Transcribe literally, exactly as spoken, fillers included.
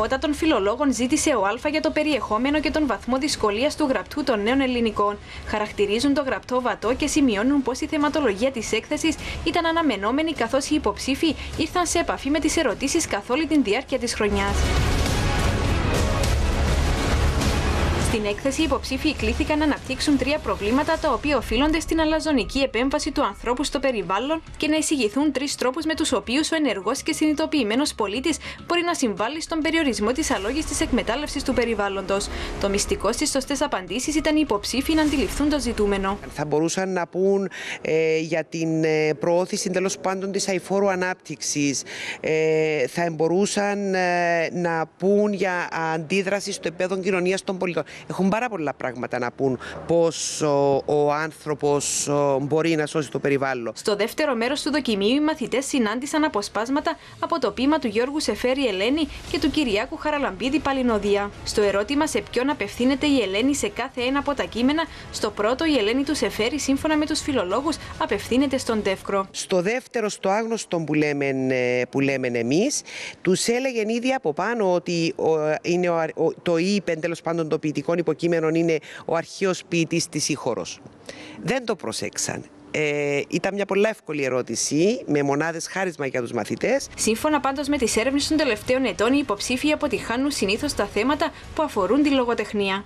φώτα των φιλολόγων ζήτησε ο Alpha για το περιεχόμενο και τον βαθμό δυσκολίας του γραπτού των νέων ελληνικών. Χαρακτηρίζουν το γραπτό βατό και σημειώνουν πως η θεματολογία της έκθεσης ήταν αναμενόμενη, καθώς οι υποψήφοι ήρθαν σε επαφή με τις ερωτήσεις καθ' όλη την διάρκεια της χρονιάς. Στην έκθεση, οι υποψήφοι κλήθηκαν να αναπτύξουν τρία προβλήματα τα οποία οφείλονται στην αλαζονική επέμβαση του ανθρώπου στο περιβάλλον και να εισηγηθούν τρεις τρόπους με τους οποίους ο ενεργός και συνειδητοποιημένος πολίτης μπορεί να συμβάλλει στον περιορισμό της αλόγης της εκμετάλλευσης του περιβάλλοντος. Το μυστικό στις σωστές απαντήσεις ήταν οι υποψήφοι να αντιληφθούν το ζητούμενο. Θα μπορούσαν να πούν ε, για την ε, προώθηση τέλος πάντων της αειφόρου ανάπτυξης, ε, θα μπορούσαν ε, να πούν για αντίδραση στο επίπεδο κοινωνίας των πολιτών. Έχουν πάρα πολλά πράγματα να πούν πώς ο, ο άνθρωπος ο, μπορεί να σώσει το περιβάλλον. Στο δεύτερο μέρος του δοκιμίου, οι μαθητές συνάντησαν αποσπάσματα από το ποίημα του Γιώργου Σεφέρη «Ελένη» και του Κυριάκου Χαραλαμπίδη «Παλινοδία». Στο ερώτημα σε ποιον απευθύνεται η Ελένη σε κάθε ένα από τα κείμενα, στο πρώτο η Ελένη του Σεφέρη, σύμφωνα με τους φιλολόγους, απευθύνεται στον Τεύκρο. Στο δεύτερο, στο άγνωστο που λέμε, που λέμε εμείς, τους έλεγαν ήδη από πάνω ότι ο, είναι ο, ο, το ΙΠΕΝ, τέλος πάντων το ποιητικό υποκείμενων, είναι ο αρχαίος ποιητής της ΙΧΟΡΟΣ. Δεν το προσέξαν. Ε, ήταν μια πολύ εύκολη ερώτηση, με μονάδες χάρισμα για τους μαθητές. Σύμφωνα πάντως με τις έρευνες των τελευταίων ετών, οι υποψήφοι αποτυχάνουν συνήθως τα θέματα που αφορούν τη λογοτεχνία.